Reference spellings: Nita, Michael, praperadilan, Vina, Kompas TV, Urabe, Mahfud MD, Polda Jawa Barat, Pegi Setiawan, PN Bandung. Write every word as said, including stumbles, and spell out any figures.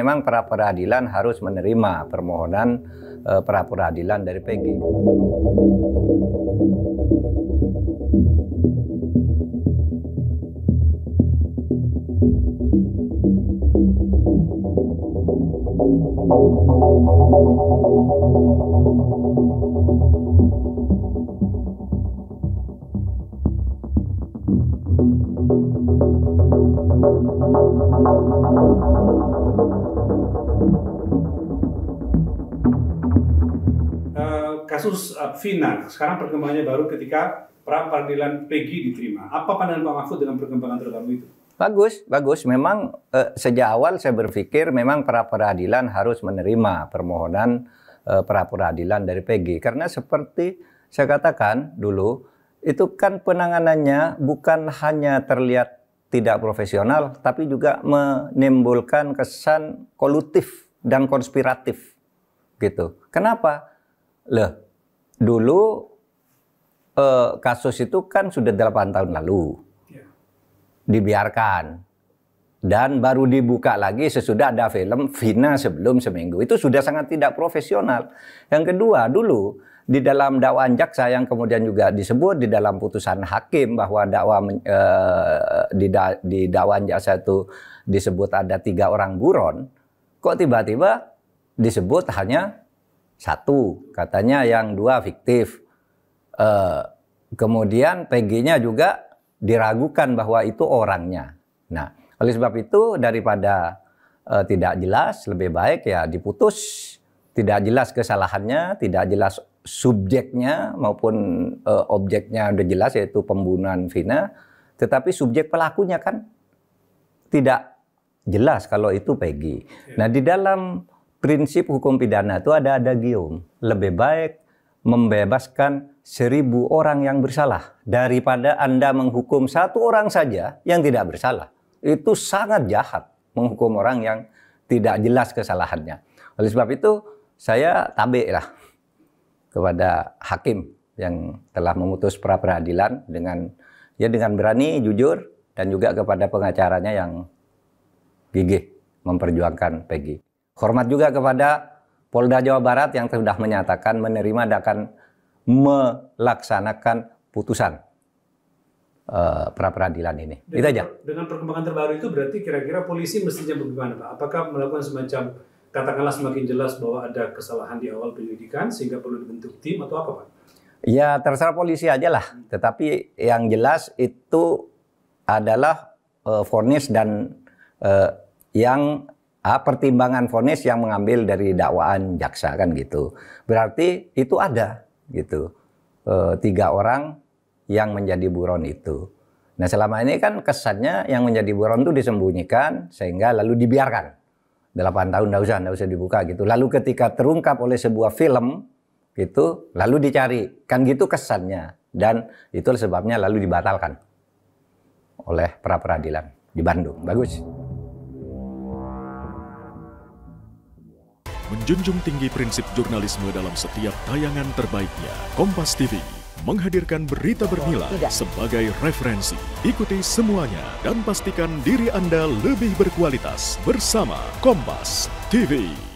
Memang pra peradilan harus menerima permohonan eh, pra peradilan dari Pegi. Kasus Vina sekarang perkembangannya baru ketika pra peradilan Pegi diterima. Apa pandangan Pak Mahfud dengan perkembangan terbaru itu? Bagus, bagus. Memang eh, sejak awal saya berpikir memang pra peradilan harus menerima permohonan eh, pra peradilan dari Pegi, karena seperti saya katakan dulu, itu kan penanganannya bukan hanya terlihat tidak profesional, tapi juga menimbulkan kesan kolutif dan konspiratif, gitu. Kenapa? Loh, dulu eh, kasus itu kan sudah delapan tahun lalu dibiarkan dan baru dibuka lagi sesudah ada film Vina sebelum seminggu. Itu sudah sangat tidak profesional. Yang kedua, dulu di dalam dakwaan jaksa yang kemudian juga disebut di dalam putusan hakim bahwa dakwa eh, di, da, di dakwaan jaksa itu disebut ada tiga orang buron, kok tiba-tiba disebut hanya satu, katanya yang dua fiktif. Eh, kemudian P G-nya juga diragukan bahwa itu orangnya. Nah, oleh sebab itu daripada eh, tidak jelas, lebih baik ya diputus. Tidak jelas kesalahannya, tidak jelas subjeknya maupun eh, objeknya udah jelas, yaitu pembunuhan Vina. Tetapi subjek pelakunya kan tidak jelas kalau itu Pegi. Nah, di dalam prinsip hukum pidana itu ada adagium, lebih baik membebaskan seribu orang yang bersalah daripada Anda menghukum satu orang saja yang tidak bersalah. Itu sangat jahat menghukum orang yang tidak jelas kesalahannya. Oleh sebab itu saya tabik lah kepada hakim yang telah memutus pra peradilan dengan ya dengan berani, jujur, dan juga kepada pengacaranya yang gigih memperjuangkan Pegi. Hormat juga kepada Polda Jawa Barat yang sudah menyatakan menerima dan akan melaksanakan putusan uh, pra peradilan ini. Dengan, itu aja. Dengan perkembangan terbaru itu berarti kira-kira polisi mestinya bagaimana, Pak? Apakah melakukan semacam katakanlah semakin jelas bahwa ada kesalahan di awal penyelidikan sehingga perlu dibentuk tim atau apa, Pak? Ya terserah polisi aja lah. Hmm. Tetapi yang jelas itu adalah uh, vonis dan uh, yang Ah, pertimbangan vonis yang mengambil dari dakwaan jaksa kan gitu. Berarti itu ada gitu e, tiga orang yang menjadi buron itu. Nah selama ini kan kesannya yang menjadi buron itu disembunyikan sehingga lalu dibiarkan. Delapan tahun nggak usah, nggak usah dibuka gitu. Lalu ketika terungkap oleh sebuah film gitu, lalu dicari kan gitu kesannya. Dan itu sebabnya lalu dibatalkan oleh pra peradilan di Bandung. Bagus. Menjunjung tinggi prinsip jurnalisme dalam setiap tayangan terbaiknya, Kompas T V menghadirkan berita bernilai sebagai referensi. Ikuti semuanya dan pastikan diri Anda lebih berkualitas bersama Kompas T V.